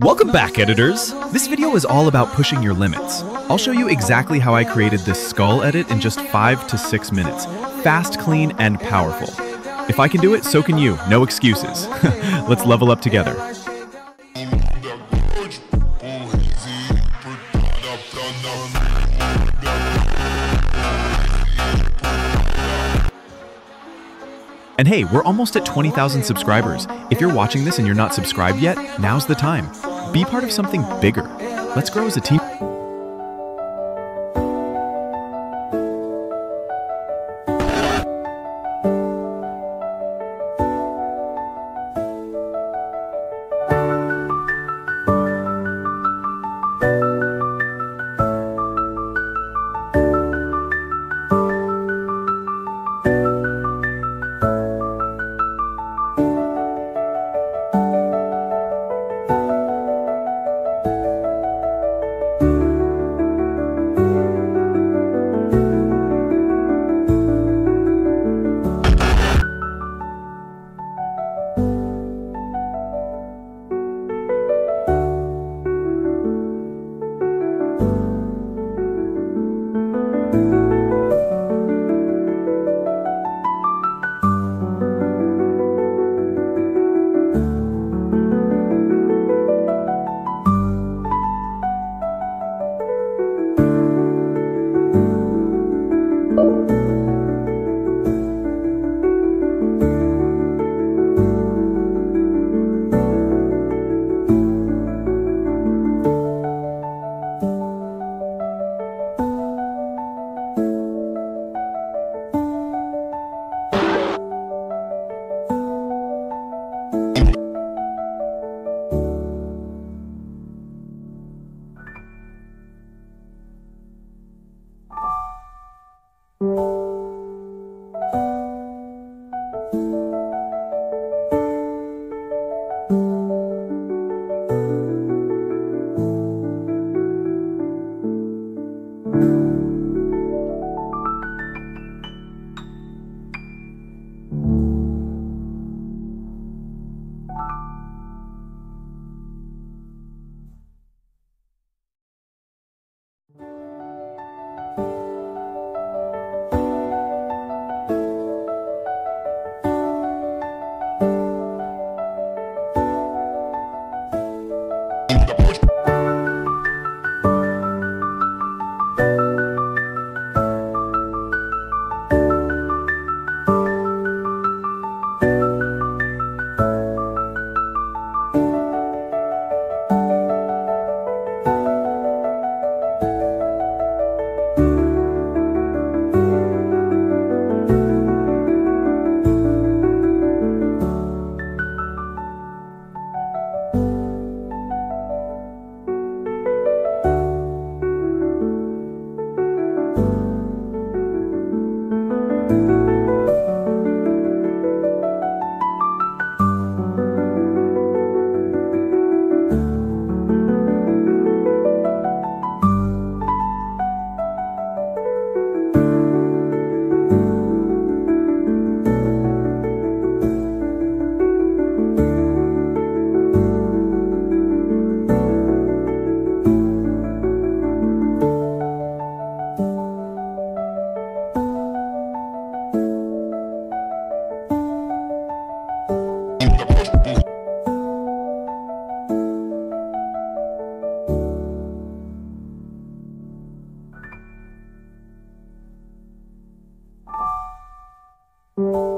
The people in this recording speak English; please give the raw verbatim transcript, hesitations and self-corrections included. Welcome back, editors! This video is all about pushing your limits. I'll show you exactly how I created this skull edit in just five to six minutes. Fast, clean, and powerful. If I can do it, so can you. No excuses. Let's level up together. And hey, we're almost at twenty thousand subscribers. If you're watching this and you're not subscribed yet, now's the time. Be part of something bigger. Let's grow as a team. Thank you.